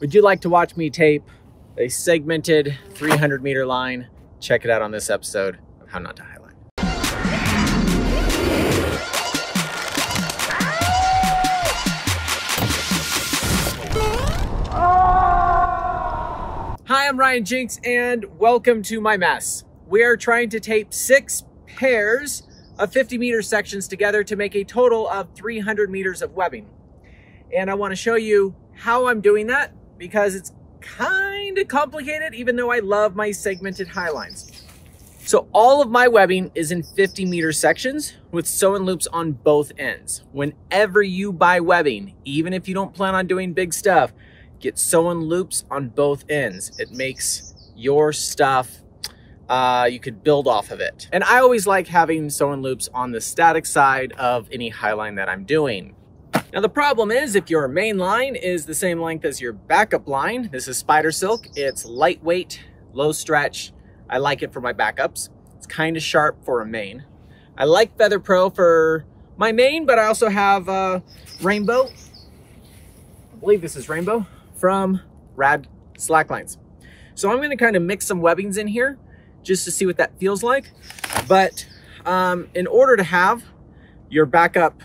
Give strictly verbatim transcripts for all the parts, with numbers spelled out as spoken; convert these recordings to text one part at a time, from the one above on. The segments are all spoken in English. Would you like to watch me tape a segmented three hundred meter line? Check it out on this episode of How Not to Highlight. Hi, I'm Ryan Jenks and welcome to my mess. We are trying to tape six pairs of fifty meter sections together to make a total of three hundred meters of webbing. And I want to show you how I'm doing that because it's kind of complicated even though I love my segmented high lines. So all of my webbing is in fifty meter sections with sewing loops on both ends. Whenever you buy webbing, even if you don't plan on doing big stuff, get sewing loops on both ends. It makes your stuff, uh, you could build off of it. And I always like having sewing loops on the static side of any highline that I'm doing. Now the problem is if your main line is the same length as your backup line, this is Spider Silk, it's lightweight, low stretch. I like it for my backups. It's kind of sharp for a main. I like Feather Pro for my main, but I also have uh, Rainbow. I believe this is Rainbow from Rad Slacklines. So I'm going to kind of mix some webbings in here just to see what that feels like. But um, in order to have your backup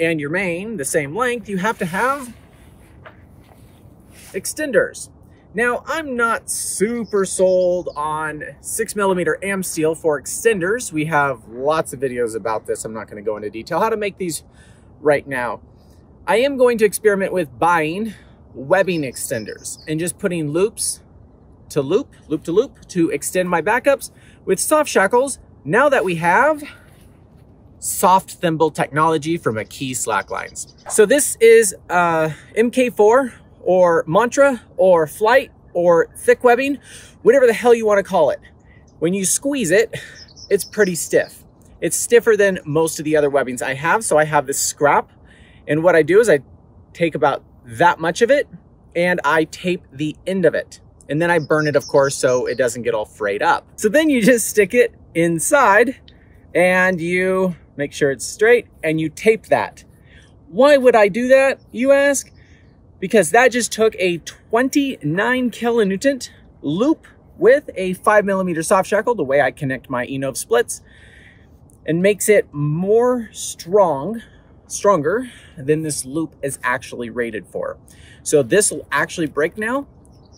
and your main the same length, you have to have extenders. Now I'm not super sold on six millimeter am steel for extenders. We have lots of videos about this. I'm not going to go into detail how to make these right now. I am going to experiment with buying webbing extenders and just putting loops to loop, loop to loop to extend my backups with soft shackles now that we have soft thimble technology from Aki Slacklines. So this is uh, M K four or Mantra or Flight or thick webbing, whatever the hell you want to call it. When you squeeze it, it's pretty stiff. It's stiffer than most of the other webbings I have. So I have this scrap, and what I do is I take about that much of it and I tape the end of it, and then I burn it, of course, so it doesn't get all frayed up. So then you just stick it inside and you make sure it's straight and you tape that. Why would I do that, you ask? Because that just took a twenty-nine kilonewton loop with a five millimeter soft shackle, the way I connect my Inov Splits, and makes it more strong stronger than this loop is actually rated for. So this will actually break now,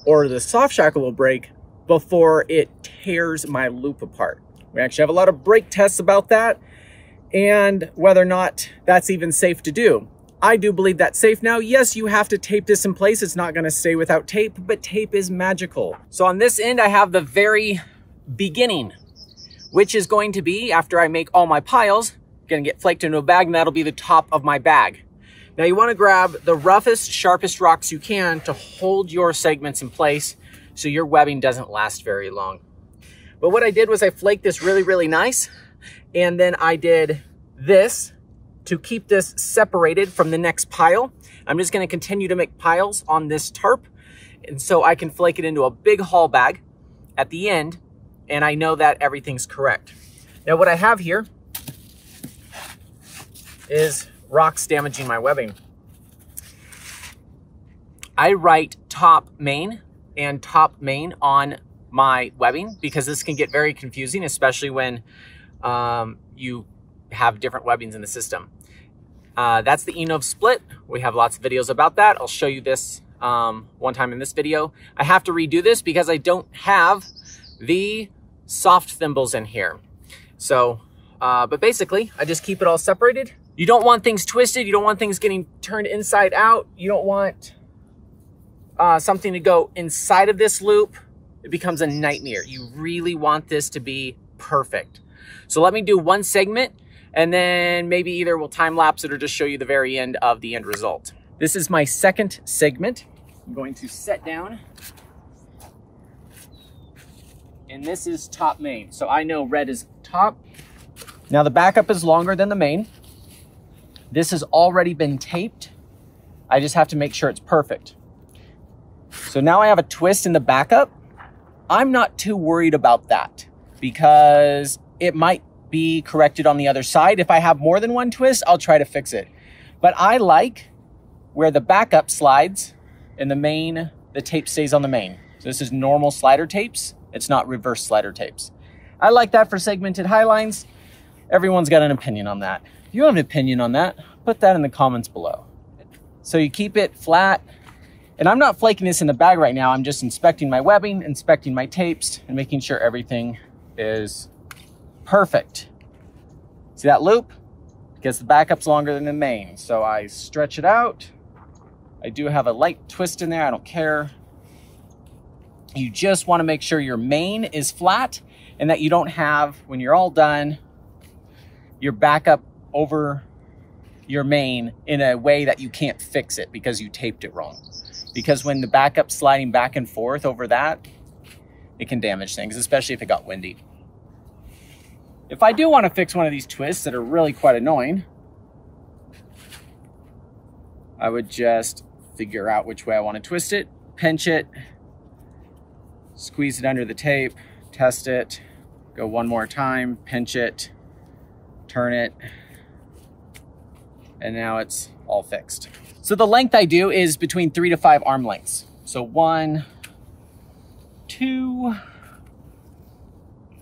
or the soft shackle will break before it tears my loop apart. We actually have a lot of break tests about that and whether or not that's even safe to do. I do believe that's safe now. Yes, you have to tape this in place. It's not going to stay without tape, but tape is magical. So on this end, I have the very beginning, which is going to be after I make all my piles, gonna get flaked into a bag, and that'll be the top of my bag. Now you wanna grab the roughest, sharpest rocks you can to hold your segments in place so your webbing doesn't last very long. But what I did was I flaked this really, really nice, and then I did this to keep this separated from the next pile. I'm just gonna continue to make piles on this tarp, and so I can flake it into a big haul bag at the end, and I know that everything's correct. Now what I have here is rocks damaging my webbing. I write top main and top main on my webbing because this can get very confusing, especially when um, you have different webbings in the system. Uh, that's the Inov Split. We have lots of videos about that. I'll show you this um, one time in this video. I have to redo this because I don't have the soft thimbles in here. So, uh, but basically I just keep it all separated. You don't want things twisted. You don't want things getting turned inside out. You don't want uh, something to go inside of this loop. It becomes a nightmare. You really want this to be perfect. So let me do one segment and then maybe either we'll time lapse it or just show you the very end of the end result. This is my second segment. I'm going to set down. And this is top main. So I know red is top. Now the backup is longer than the main. This has already been taped. I just have to make sure it's perfect. So now I have a twist in the backup. I'm not too worried about that because it might be corrected on the other side. If I have more than one twist, I'll try to fix it. But I like where the backup slides and the main, the tape stays on the main. So this is normal slider tapes. It's not reverse slider tapes. I like that for segmented high lines. Everyone's got an opinion on that. If you have an opinion on that, put that in the comments below. So you keep it flat. And I'm not flaking this in the bag right now. I'm just inspecting my webbing, inspecting my tapes, and making sure everything is perfect. See that loop? Because the backup's longer than the main. So I stretch it out. I do have a light twist in there. I don't care. You just want to make sure your main is flat and that you don't have, when you're all done, your backup over your main in a way that you can't fix it because you taped it wrong. Because when the backup's sliding back and forth over that, it can damage things, especially if it got windy. If I do want to fix one of these twists that are really quite annoying, I would just figure out which way I want to twist it, pinch it, squeeze it under the tape, test it, go one more time, pinch it, turn it, and now it's all fixed. So the length I do is between three to five arm lengths. So one, two,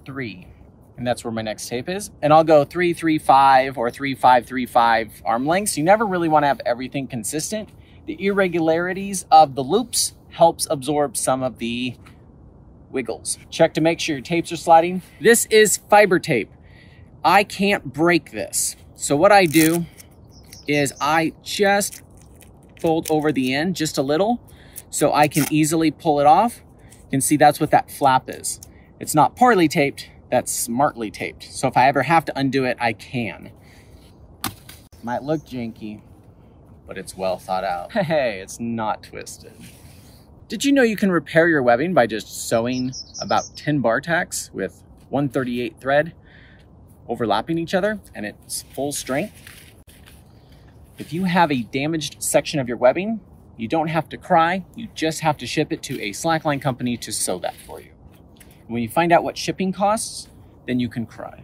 three, and that's where my next tape is. And I'll go three, three, five, or three, five, three, five arm lengths. You never really want to have everything consistent. The irregularities of the loops helps absorb some of the wiggles. Check to make sure your tapes are sliding. This is fiber tape. I can't break this. So what I do is I just fold over the end just a little so I can easily pull it off. You can see that's what that flap is. It's not poorly taped, that's smartly taped. So if I ever have to undo it, I can. Might look janky, but it's well thought out. Hey, it's not twisted. Did you know you can repair your webbing by just sewing about ten bar tacks with one thirty-eight thread overlapping each other and it's full strength? If you have a damaged section of your webbing, you don't have to cry. You just have to ship it to a slackline company to sew that for you. When you find out what shipping costs, then you can cry.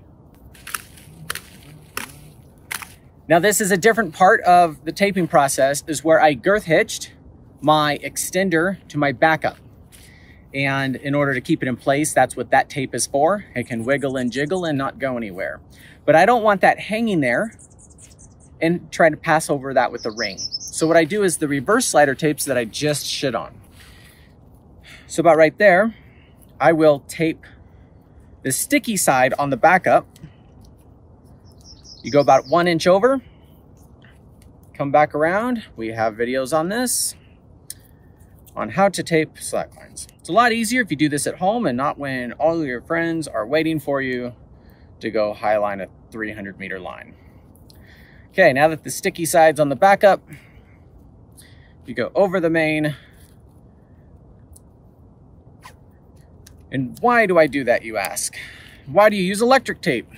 Now this is a different part of the taping process, is where I girth hitched my extender to my backup. And in order to keep it in place, that's what that tape is for. It can wiggle and jiggle and not go anywhere. But I don't want that hanging there and try to pass over that with a ring. So what I do is the reverse slider tapes that I just shit on. So about right there, I will tape the sticky side on the backup. You go about one inch over, come back around. We have videos on this, on how to tape slacklines. It's a lot easier if you do this at home and not when all your friends are waiting for you to go highline a three hundred meter line. Okay, now that the sticky side's on the backup, you go over the main. And why do I do that, you ask? Why do you use electric tape?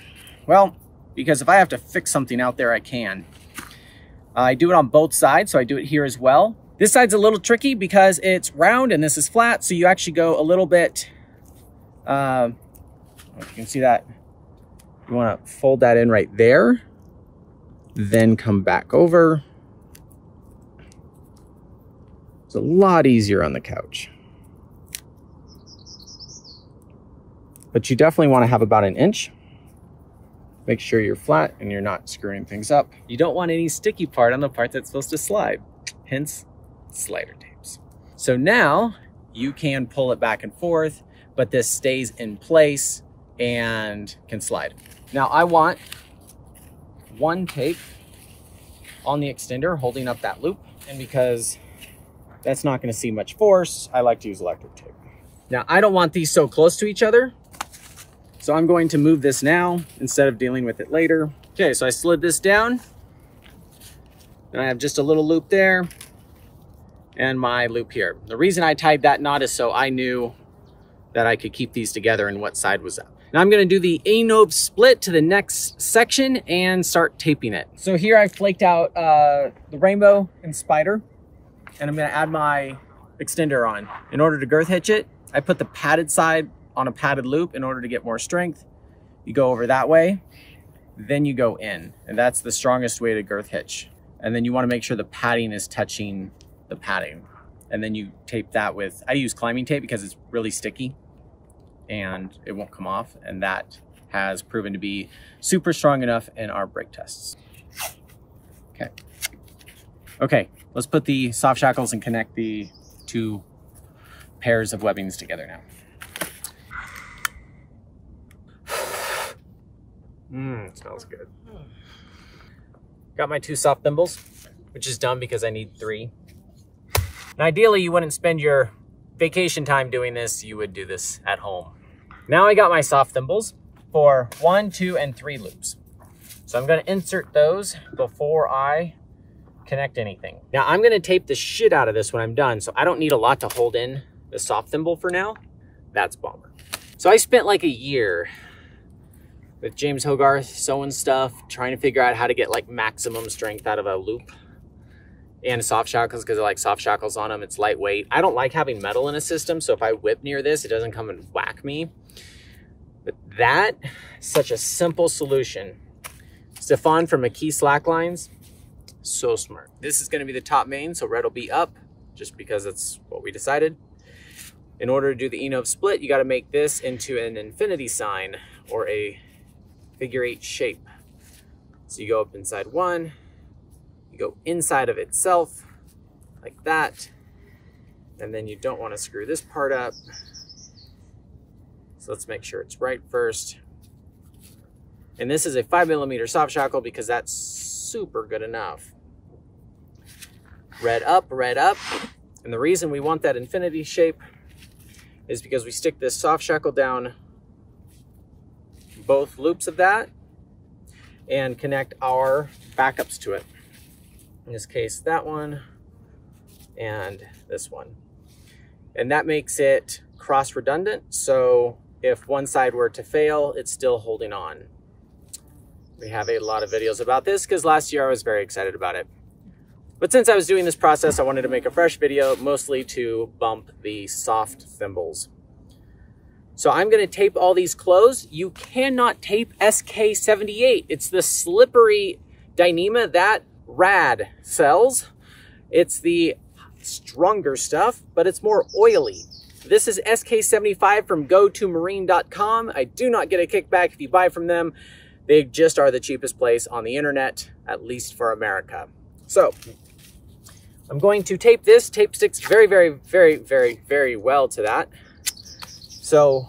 Well, because if I have to fix something out there, I can. I do it on both sides, so I do it here as well. This side's a little tricky because it's round and this is flat, so you actually go a little bit, uh, you can see that. You wanna fold that in right there. Then come back over. It's a lot easier on the couch. But you definitely want to have about an inch. Make sure you're flat and you're not screwing things up. You don't want any sticky part on the part that's supposed to slide, hence slider tapes. So now you can pull it back and forth, but this stays in place and can slide. Now I want one tape on the extender holding up that loop. And because that's not going to see much force, I like to use electric tape. Now I don't want these so close to each other. So I'm going to move this now instead of dealing with it later. Okay, so I slid this down and I have just a little loop there and my loop here. The reason I tied that knot is so I knew that I could keep these together and what side was up. Now I'm gonna do the Inov split to the next section and start taping it. So here I flaked out uh, the Rainbow and Spider, and I'm gonna add my extender on. In order to girth hitch it, I put the padded side on a padded loop in order to get more strength. You go over that way, then you go in, and that's the strongest way to girth hitch. And then you wanna make sure the padding is touching the padding. and then you tape that with, I use climbing tape because it's really sticky and it won't come off, and that has proven to be super strong enough in our brake tests. Okay. Okay, let's put the soft shackles and connect the two pairs of webbings together now. Mmm, it smells good. Got my two soft thimbles, which is dumb because I need three. And ideally you wouldn't spend your vacation time doing this, you would do this at home. Now I got my soft thimbles for one, two, and three loops. So I'm gonna insert those before I connect anything. Now I'm gonna tape the shit out of this when I'm done, so I don't need a lot to hold in the soft thimble for now. That's bomber. So I spent like a year with James Hogarth sewing stuff, trying to figure out how to get like maximum strength out of a loop and soft shackles, because I like soft shackles on them. It's lightweight. I don't like having metal in a system, so if I whip near this, it doesn't come and whack me. But that is such a simple solution. Stefan from Aki Slacklines, so smart. This is gonna be the top main, so red will be up, just because that's what we decided. In order to do the Inov split, you gotta make this into an infinity sign or a figure eight shape. So you go up inside one, you go inside of itself like that, and then you don't want to screw this part up. So let's make sure it's right first. And this is a five millimeter soft shackle because that's super good enough. Red up, red up. And the reason we want that infinity shape is because we stick this soft shackle down both loops of that and connect our backups to it. In this case, that one and this one. And that makes it cross redundant. So if one side were to fail, it's still holding on. We have a lot of videos about this because last year I was very excited about it. But since I was doing this process, I wanted to make a fresh video, mostly to bump the soft thimbles. So I'm gonna tape all these closed. You cannot tape S K seventy-eight. It's the slippery Dyneema that Rad sells. It's the stronger stuff, but it's more oily. This is S K seventy-five from Go To Marine dot com. I do not get a kickback if you buy from them. They just are the cheapest place on the internet, at least for America. So I'm going to tape this. Tape sticks very, very, very, very, very well to that. So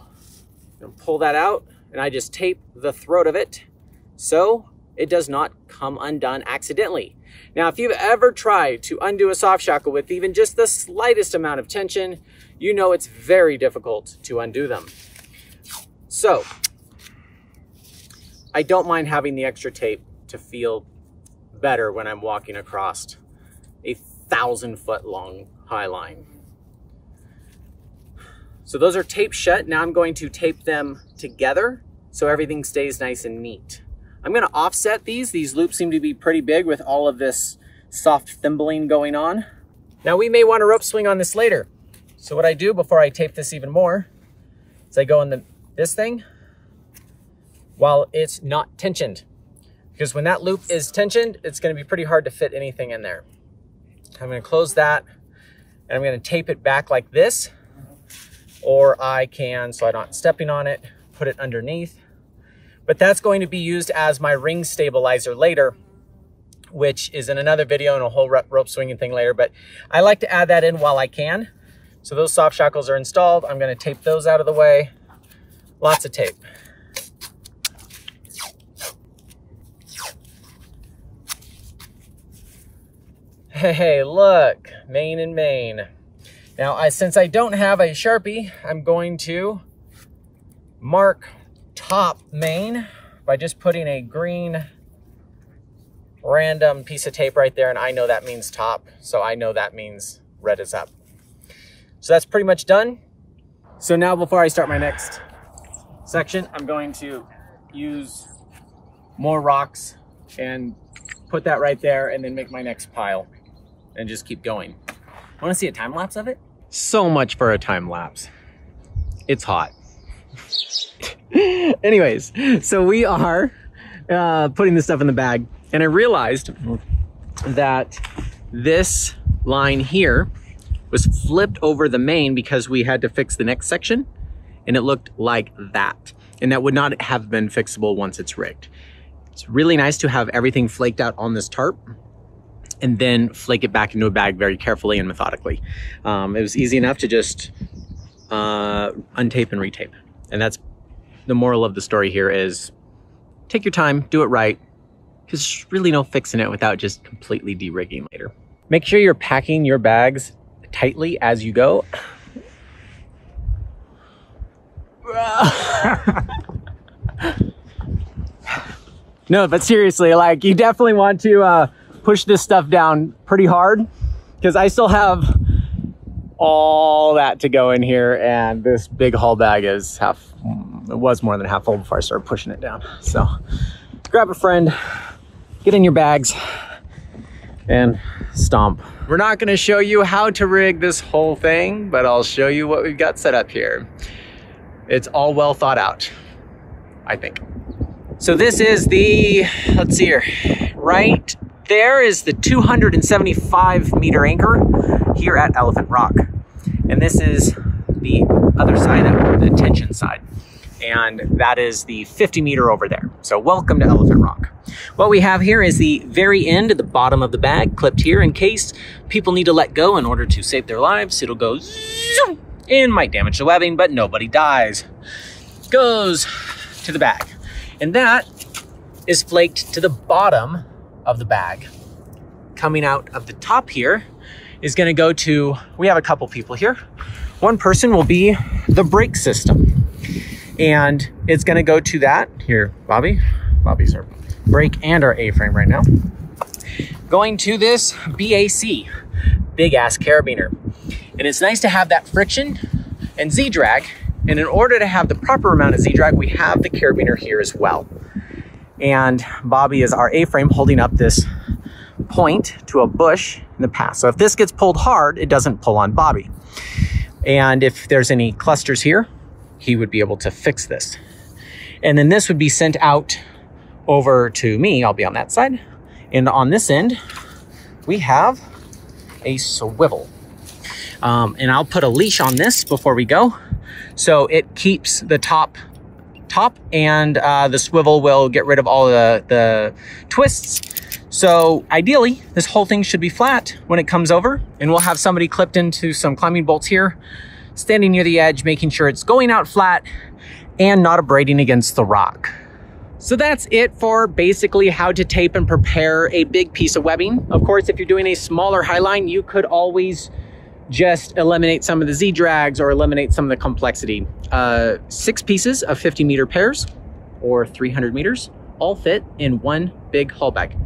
I'm gonna pull that out and I just tape the throat of it so it does not come undone accidentally. Now, if you've ever tried to undo a soft shackle with even just the slightest amount of tension, you know it's very difficult to undo them. So I don't mind having the extra tape to feel better when I'm walking across a thousand foot long high line. So those are taped shut. Now I'm going to tape them together so everything stays nice and neat. I'm gonna offset these. These loops seem to be pretty big with all of this soft thimbling going on. Now we may want a rope swing on this later. So what I do before I tape this even more is I go on the, this thing while it's not tensioned. Because when that loop is tensioned, it's gonna be pretty hard to fit anything in there. I'm gonna close that and I'm gonna tape it back like this, or I can, so I'm not stepping on it, put it underneath. But that's going to be used as my ring stabilizer later, which is in another video and a whole rope swinging thing later, but I like to add that in while I can. So those soft shackles are installed. I'm gonna tape those out of the way. Lots of tape. Hey, look, Maine and Maine. Now, I, since I don't have a Sharpie, I'm going to mark top main by just putting a green random piece of tape right there, and I know that means top, so I know that means red is up. So that's pretty much done. So now before I start my next section, I'm going to use more rocks and put that right there and then make my next pile and just keep going. Want to see a time lapse of it? So much for a time lapse. It's hot. Anyways, so we are uh, putting this stuff in the bag, and I realized that this line here was flipped over the main because we had to fix the next section, and it looked like that. And that would not have been fixable once it's rigged. It's really nice to have everything flaked out on this tarp and then flake it back into a bag very carefully and methodically. Um, it was easy enough to just uh, untape and retape. And that's the moral of the story here is take your time, do it right, because there's really no fixing it without just completely de-rigging later. Make sure you're packing your bags tightly as you go. No, but seriously, like you definitely want to uh, push this stuff down pretty hard, because I still have all that to go in here, and this big haul bag is half, it was more than half full before I started pushing it down. So grab a friend, get in your bags, and stomp. We're not going to show you how to rig this whole thing, but I'll show you what we've got set up here. It's all well thought out, I think. So this is the, let's see here, right there is the two hundred seventy-five meter anchor here at Elephant Rock. And this is the other side, of the tension side. And that is the fifty meter over there. So welcome to Elephant Rock. What we have here is the very end at the bottom of the bag clipped here in case people need to let go in order to save their lives. It'll go zoom. It might damage the webbing, but nobody dies. Goes to the bag. And that is flaked to the bottom of the bag. Coming out of the top here is gonna go to, we have a couple people here. One person will be the brake system. And it's gonna go to that. Here, Bobby. Bobby's our brake and our A-frame right now. Going to this B A C, big ass carabiner. And it's nice to have that friction and Z-drag. And in order to have the proper amount of Z-drag, we have the carabiner here as well. And Bobby is our A-frame holding up this point to a bush in the past. So if this gets pulled hard, it doesn't pull on Bobby. And if there's any clusters here, he would be able to fix this. And then this would be sent out over to me. I'll be on that side. And on this end, we have a swivel. Um, and I'll put a leash on this before we go, so it keeps the top top and uh, the swivel will get rid of all the, the twists. So ideally, this whole thing should be flat when it comes over, and we'll have somebody clipped into some climbing bolts here, standing near the edge, making sure it's going out flat and not abrading against the rock. So that's it for basically how to tape and prepare a big piece of webbing. Of course, if you're doing a smaller highline, you could always just eliminate some of the Z-drags or eliminate some of the complexity. Uh, six pieces of fifty meter pairs or three hundred meters all fit in one big haul bag.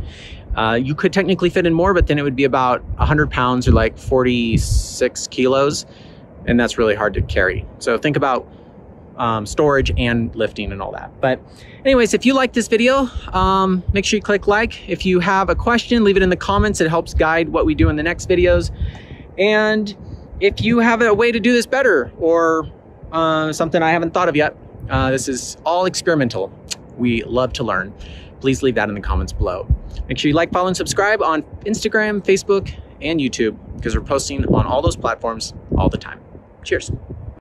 Uh, you could technically fit in more, but then it would be about one hundred pounds or like forty-six kilos. And that's really hard to carry. So think about um, storage and lifting and all that. But anyways, if you like this video, um, make sure you click like. If you have a question, leave it in the comments. It helps guide what we do in the next videos. And if you have a way to do this better or uh, something I haven't thought of yet, uh, this is all experimental. We love to learn. Please leave that in the comments below. Make sure you like, follow, and subscribe on Instagram, Facebook, and YouTube, because we're posting on all those platforms all the time. Cheers.